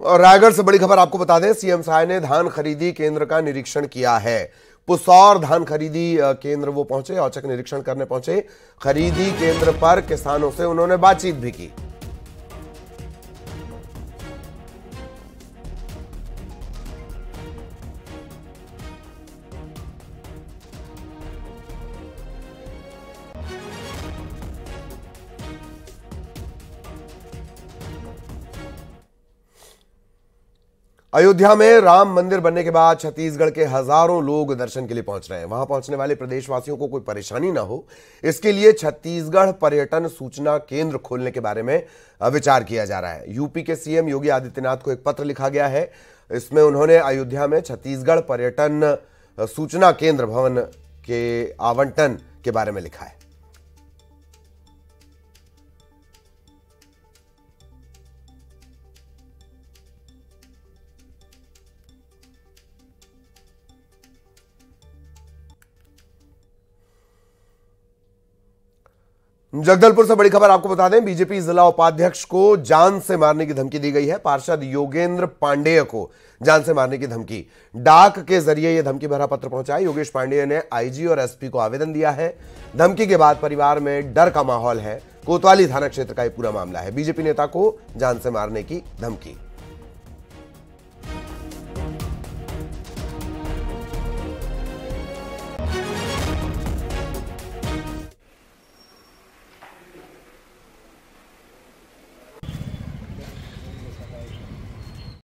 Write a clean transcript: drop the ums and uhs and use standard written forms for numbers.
और रायगढ़ से बड़ी खबर आपको बता दें, सीएम साय ने धान खरीदी केंद्र का निरीक्षण किया है। पुसौर धान खरीदी केंद्र वो पहुंचे, औचक निरीक्षण करने पहुंचे। खरीदी केंद्र पर किसानों से उन्होंने बातचीत भी की। अयोध्या में राम मंदिर बनने के बाद छत्तीसगढ़ के हजारों लोग दर्शन के लिए पहुंच रहे हैं। वहां पहुंचने वाले प्रदेशवासियों को कोई परेशानी ना हो, इसके लिए छत्तीसगढ़ पर्यटन सूचना केंद्र खोलने के बारे में विचार किया जा रहा है। यूपी के सीएम योगी आदित्यनाथ को एक पत्र लिखा गया है, इसमें उन्होंने अयोध्या में छत्तीसगढ़ पर्यटन सूचना केंद्र भवन के आवंटन के बारे में लिखा है। जगदलपुर से बड़ी खबर आपको बता दें, बीजेपी जिला उपाध्यक्ष को जान से मारने की धमकी दी गई है। पार्षद योगेंद्र पांडेय को जान से मारने की धमकी, डाक के जरिए यह धमकी भरा पत्र पहुंचा है। योगेश पांडेय ने आईजी और एसपी को आवेदन दिया है। धमकी के बाद परिवार में डर का माहौल है। कोतवाली थाना क्षेत्र का यह पूरा मामला है। बीजेपी नेता को जान से मारने की धमकी।